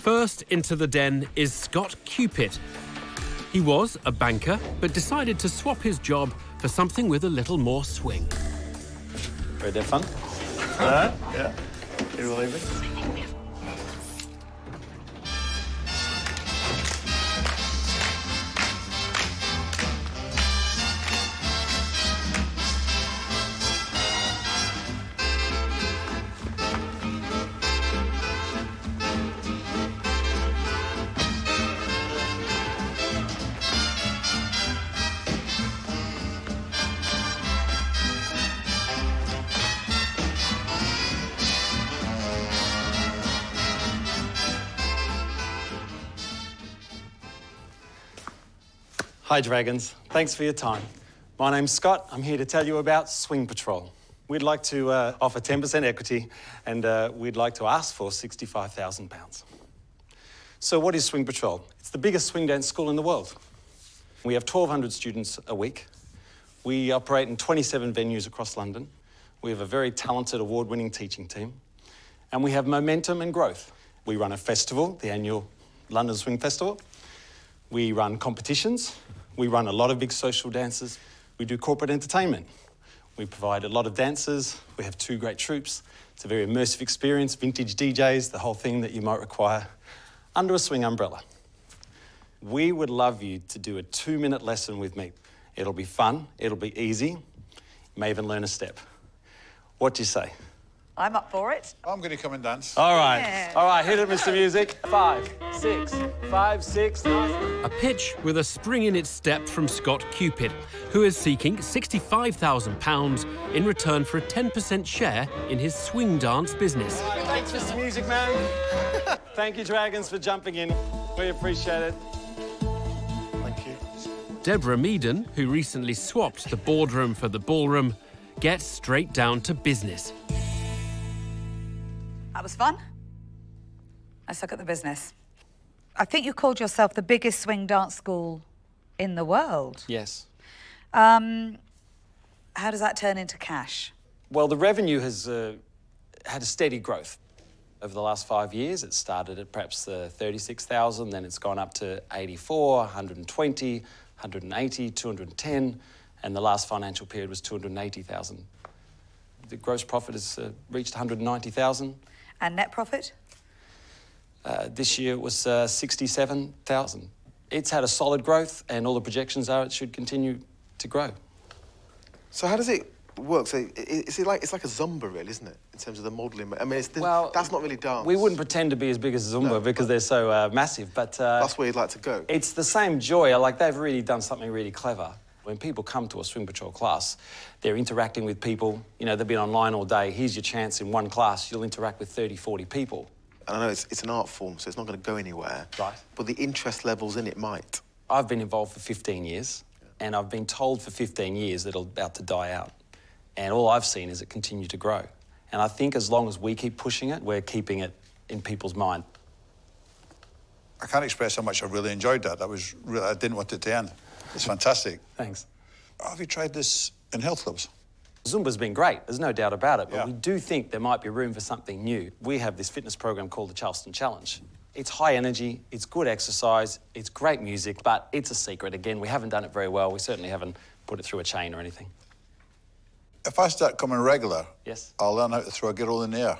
First into the den is Scott Cupitt. He was a banker, but decided to swap his job for something with a little more swing. Very dead fun. Yeah. Can you believe it? Hi, Dragons. Thanks for your time. My name's Scott. I'm here to tell you about Swing Patrol. We'd like to offer 10% equity, and we'd like to ask for £65,000. So what is Swing Patrol? It's the biggest swing dance school in the world. We have 1,200 students a week. We operate in 27 venues across London. We have a very talented, award-winning teaching team. And we have momentum and growth. We run a festival, the annual London Swing Festival. We run competitions. We run a lot of big social dances. We do corporate entertainment. We provide a lot of dancers. We have two great troupes. It's a very immersive experience, vintage DJs, the whole thing that you might require under a swing umbrella. We would love you to do a 2-minute lesson with me. It'll be fun, it'll be easy. You may even learn a step. What do you say? I'm up for it. I'm going to come and dance. All right. Yeah. All right, hit it, Mr. Music. 5, 6, 5, 6, 9. A pitch with a spring in its step from Scott Cupitt, who is seeking £65,000 in return for a 10% share in his swing dance business. Right, thanks, Mr. Music Man. Thank you, Dragons, for jumping in. We appreciate it. Thank you. Deborah Meaden, who recently swapped the boardroom for the ballroom, gets straight down to business. That was fun. Let's look at the business. I think you called yourself the biggest swing dance school in the world. Yes. How does that turn into cash? Well, the revenue has had a steady growth. Over the last 5 years, it started at perhaps 36,000, then it's gone up to 84, 120, 180, 210, and the last financial period was 280,000. The gross profit has reached 190,000. And net profit? This year it was 67,000. It's had a solid growth, and all the projections are it should continue to grow. So how does it work? So it's like a Zumba, really, isn't it? In terms of the modelling. I mean, well, that's not really dance. We wouldn't pretend to be as big as Zumba because they're so massive, but that's where you'd like to go. It's the same joy. Like, they've really done something really clever. When people come to a Swing Patrol class, they're interacting with people. You know, they've been online all day. Here's your chance in one class. You'll interact with 30, 40 people. And I know it's an art form, so it's not going to go anywhere. Right. But the interest levels in it might. I've been involved for 15 years, and I've been told for 15 years that it's about to die out. And all I've seen is it continue to grow. And I think as long as we keep pushing it, we're keeping it in people's mind. I can't express how much I really enjoyed that. I didn't want it to end. It's fantastic. Thanks. Have you tried this in health clubs? Zumba's been great, there's no doubt about it, but we do think there might be room for something new. We have this fitness program called the Charleston Challenge. It's high energy, it's good exercise, it's great music, but it's a secret. Again, we haven't done it very well. We certainly haven't put it through a chain or anything. If I start coming regular, I'll learn how to throw a girl in the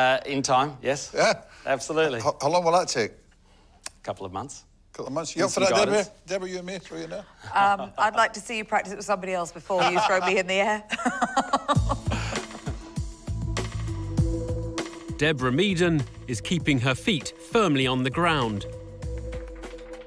air. In time, yes. Yeah? Absolutely. How long will that take? A couple of months. You up for that, Deborah? Deborah, you and me, throw you in there? I'd like to see you practice it with somebody else before you throw me in the air. Deborah Meaden is keeping her feet firmly on the ground.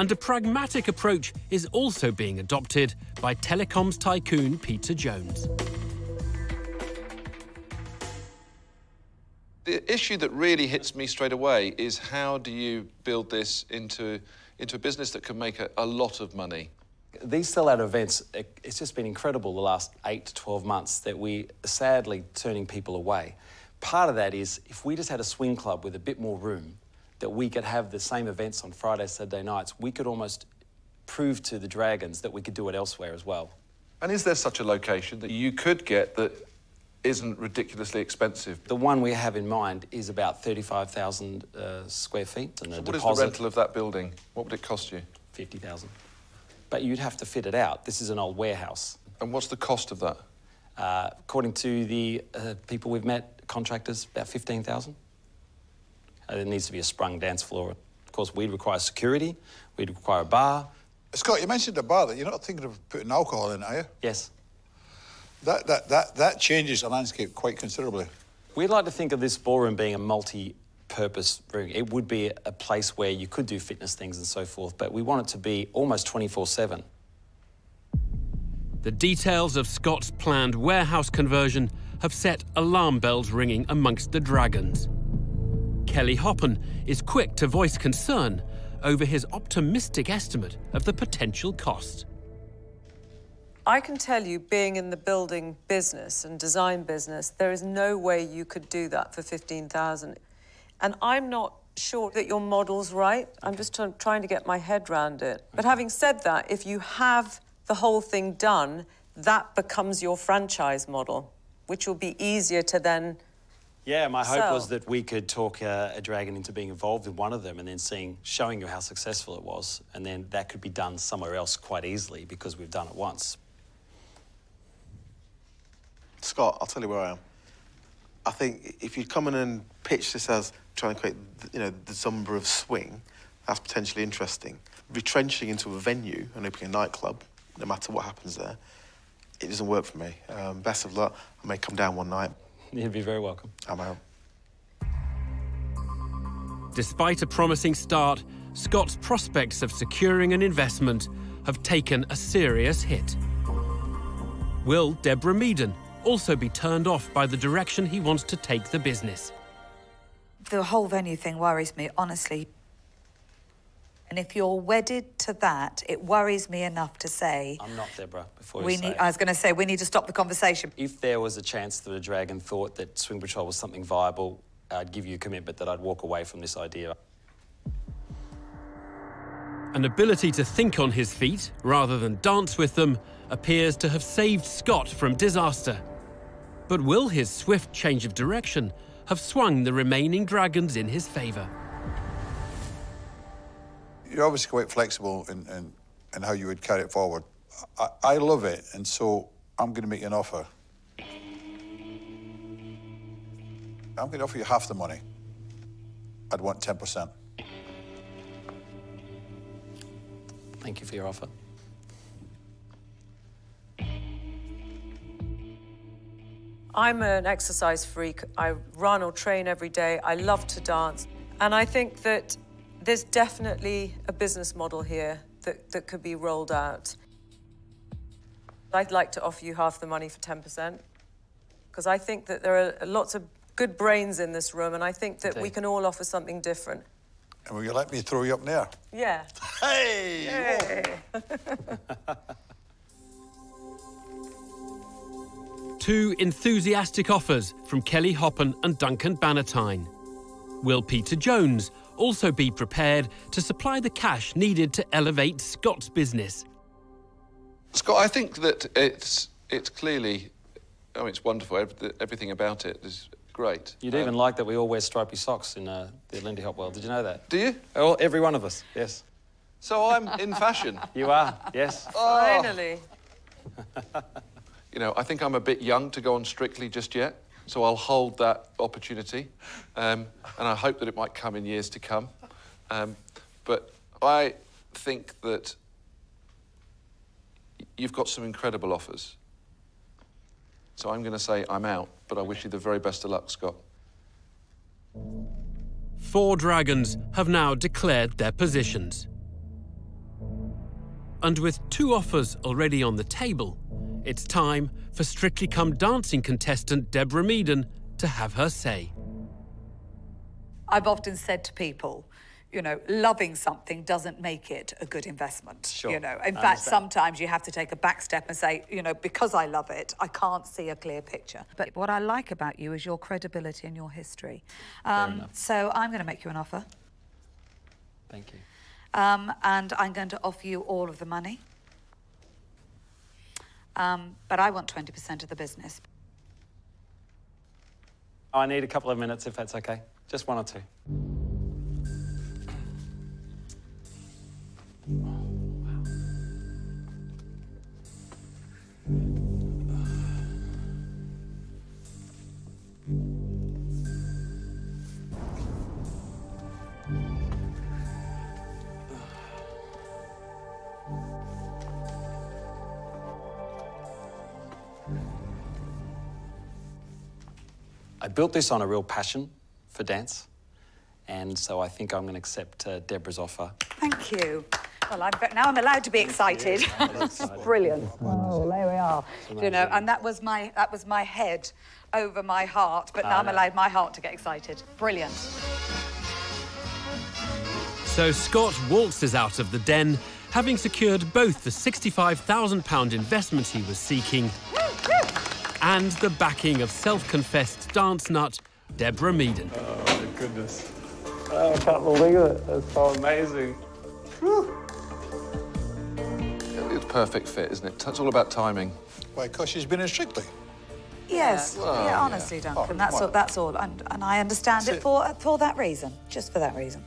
And a pragmatic approach is also being adopted by telecoms tycoon Peter Jones. The issue that really hits me straight away is how do you build this into a business that can make a lot of money. These sellout events, it's just been incredible the last 8 to 12 months that we're sadly turning people away. Part of that is if we just had a swing club with a bit more room, that we could have the same events on Friday, Saturday nights, we could almost prove to the Dragons that we could do it elsewhere as well. And is there such a location that you could get that isn't ridiculously expensive. The one we have in mind is about 35,000 square feet. And so what is the rental of that building? What would it cost you? 50,000. But you'd have to fit it out. This is an old warehouse. And what's the cost of that? According to the people we've met, contractors, about 15,000. There needs to be a sprung dance floor. Of course, we'd require security. We'd require a bar. Scott, you mentioned a bar. That you're not thinking of putting alcohol in, are you? Yes. That changes the landscape quite considerably. We'd like to think of this ballroom being a multi-purpose room. It would be a place where you could do fitness things and so forth, but we want it to be almost 24/7. The details of Scott's planned warehouse conversion have set alarm bells ringing amongst the Dragons. Kelly Hoppen is quick to voice concern over his optimistic estimate of the potential cost. I can tell you, being in the building business and design business, there is no way you could do that for 15,000. And I'm not sure that your model's right. I'm just trying to get my head around it. But having said that, if you have the whole thing done, that becomes your franchise model, which will be easier to then... Yeah, my hope was that we could talk a dragon into being involved in one of them and then showing you how successful it was, and then that could be done somewhere else quite easily because we've done it once. Scott, I'll tell you where I am. I think if you come in and pitch this as trying to create, the Zumba of swing, that's potentially interesting. Retrenching into a venue and opening a nightclub, no matter what happens there, it doesn't work for me. Best of luck. I may come down one night. You'd be very welcome. I'm out. Despite a promising start, Scott's prospects of securing an investment have taken a serious hit. Will Deborah Meaden also be turned off by the direction he wants to take the business? The whole venue thing worries me, honestly. And if you're wedded to that, it worries me enough to say... I'm not, Deborah, before you say it. I was going to say, we need to stop the conversation. If there was a chance that a dragon thought that Swing Patrol was something viable, I'd give you a commitment that I'd walk away from this idea. An ability to think on his feet, rather than dance with them, appears to have saved Scott from disaster. But will his swift change of direction have swung the remaining Dragons in his favour? You're obviously quite flexible in how you would carry it forward. I love it, and so I'm going to make you an offer. I'm going to offer you half the money. I'd want 10%. Thank you for your offer. I'm an exercise freak. I run or train every day. I love to dance, and I think that there's definitely a business model here that could be rolled out. I'd like to offer you half the money for 10%, because I think that there are lots of good brains in this room, and I think that we can all offer something different. And will you let me throw you up in the air? Yeah. Hey! Hey. 2 enthusiastic offers from Kelly Hoppen and Duncan Bannatyne. Will Peter Jones also be prepared to supply the cash needed to elevate Scott's business? Scott, I think that it's clearly... Oh, it's wonderful. Everything about it is great. You'd even like that we all wear stripy socks in the Lindy Hop world. Did you know that? Do you? Oh, every one of us, yes. So I'm in fashion. You are, yes. Oh. Finally. I think I'm a bit young to go on Strictly just yet. So I'll hold that opportunity, and I hope that it might come in years to come. But I think that you've got some incredible offers. So I'm going to say I'm out, but I wish you the very best of luck, Scott. 4 Dragons have now declared their positions. And with 2 offers already on the table, it's time for Strictly Come Dancing contestant Deborah Meaden to have her say. I've often said to people, loving something doesn't make it a good investment. Sure. In fact, sometimes you have to take a back step and say, because I love it, I can't see a clear picture. But what I like about you is your credibility and your history. So I'm going to make you an offer. Thank you. And I'm going to offer you all of the money. But I want 20% of the business. I need a couple of minutes, if that's okay. Just one or two. I built this on a real passion for dance, and so I think I'm going to accept Deborah's offer. Thank you. Well, now I'm allowed to be excited. Brilliant. Oh, there we are. You know, and that was my head over my heart, but now I'm allowed my heart to get excited. Brilliant. So Scott waltzes out of the den, having secured both the £65,000 investment he was seeking and the backing of self-confessed dance nut, Deborah Meaden. Oh, my goodness. Oh, I can't believe it. That's so amazing. Whew. It's a perfect fit, isn't it? It's all about timing. Why, because she's been in Strictly. Yes. Yeah. Well, yeah, honestly, Duncan, that's all. And I understand it for that reason, just for that reason.